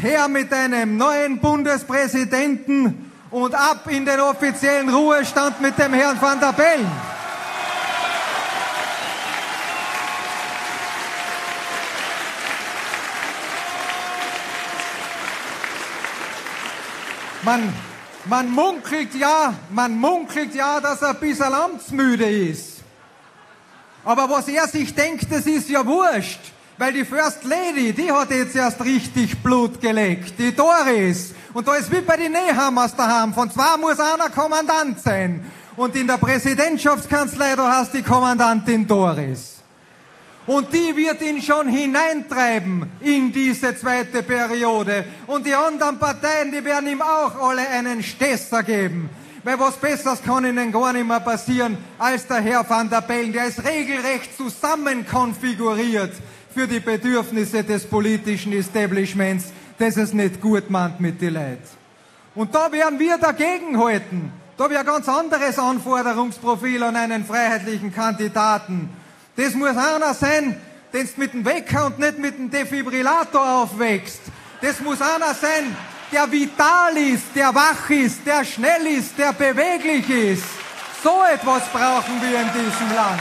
Her mit einem neuen Bundespräsidenten und ab in den offiziellen Ruhestand mit dem Herrn Van der Bellen. Man munkelt ja, dass er ein bisschen amtsmüde ist. Aber was er sich denkt, das ist ja wurscht. Weil die First Lady, die hat jetzt erst richtig Blut geleckt, die Doris. Und da ist wie bei den Nehammers daheim, von zwei muss einer Kommandant sein. Und in der Präsidentschaftskanzlei, da hast die Kommandantin Doris. Und die wird ihn schon hineintreiben in diese zweite Periode. Und die anderen Parteien, die werden ihm auch alle einen Stesser geben. Weil was Besseres kann ihnen gar nicht mehr passieren als der Herr Van der Bellen. Der ist regelrecht zusammenkonfiguriert für die Bedürfnisse des politischen Establishments, das es nicht gut meint mit den Leuten. Und da werden wir dagegenhalten. Da wäre ein ganz anderes Anforderungsprofil an einen freiheitlichen Kandidaten. Das muss einer sein, den du mit dem Wecker und nicht mit dem Defibrillator aufwächst. Das muss einer sein, der vital ist, der wach ist, der schnell ist, der beweglich ist. So etwas brauchen wir in diesem Land.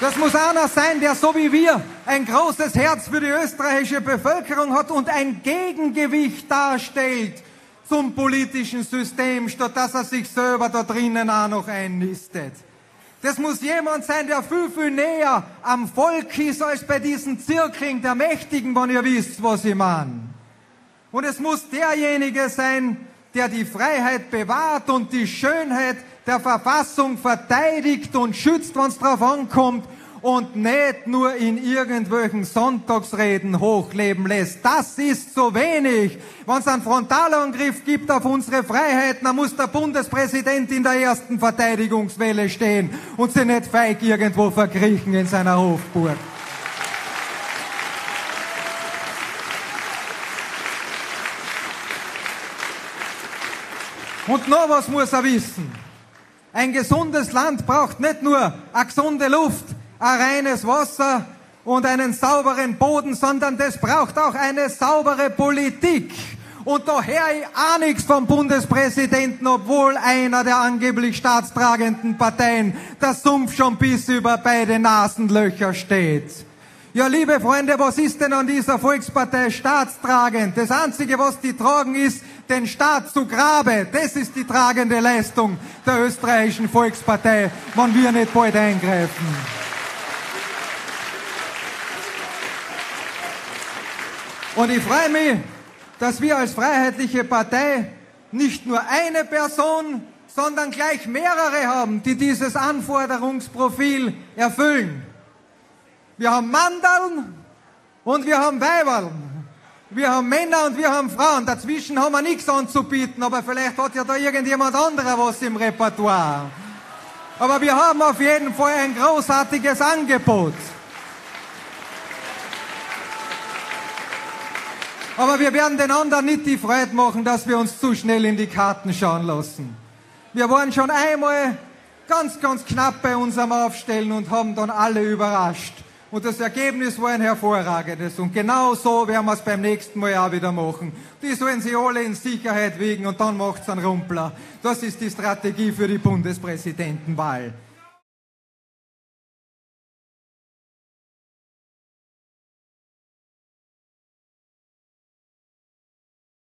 Das muss einer sein, der so wie wir ein großes Herz für die österreichische Bevölkerung hat und ein Gegengewicht darstellt zum politischen System, statt dass er sich selber da drinnen auch noch einnistet. Das muss jemand sein, der viel, viel näher am Volk ist, als bei diesen Zirkeln der Mächtigen, wenn ihr wisst, was ich meine. Und es muss derjenige sein, der die Freiheit bewahrt und die Schönheit der Verfassung verteidigt und schützt, wenn es drauf ankommt, und nicht nur in irgendwelchen Sonntagsreden hochleben lässt. Das ist so wenig. Wenn es einen Frontalangriff gibt auf unsere Freiheiten, dann muss der Bundespräsident in der ersten Verteidigungswelle stehen und sie nicht feig irgendwo verkriechen in seiner Hofburg. Und noch was muss er wissen. Ein gesundes Land braucht nicht nur eine gesunde Luft, ein reines Wasser und einen sauberen Boden, sondern das braucht auch eine saubere Politik. Und da höre ich auch nichts vom Bundespräsidenten, obwohl einer der angeblich staatstragenden Parteien der Sumpf schon bis über beide Nasenlöcher steht. Ja, liebe Freunde, was ist denn an dieser Volkspartei staatstragend? Das Einzige, was die tragen, ist, den Staat zu graben. Das ist die tragende Leistung der österreichischen Volkspartei, wenn wir nicht bald eingreifen. Und ich freue mich, dass wir als freiheitliche Partei nicht nur eine Person, sondern gleich mehrere haben, die dieses Anforderungsprofil erfüllen. Wir haben Mandeln und wir haben Weiberln. Wir haben Männer und wir haben Frauen. Dazwischen haben wir nichts anzubieten, aber vielleicht hat ja da irgendjemand anderer was im Repertoire. Aber wir haben auf jeden Fall ein großartiges Angebot. Aber wir werden den anderen nicht die Freude machen, dass wir uns zu schnell in die Karten schauen lassen. Wir waren schon einmal ganz, ganz knapp bei unserem Aufstellen und haben dann alle überrascht. Und das Ergebnis war ein hervorragendes. Und genau so werden wir es beim nächsten Mal auch wieder machen. Die sollen sie alle in Sicherheit wiegen und dann macht es einen Rumpler. Das ist die Strategie für die Bundespräsidentenwahl.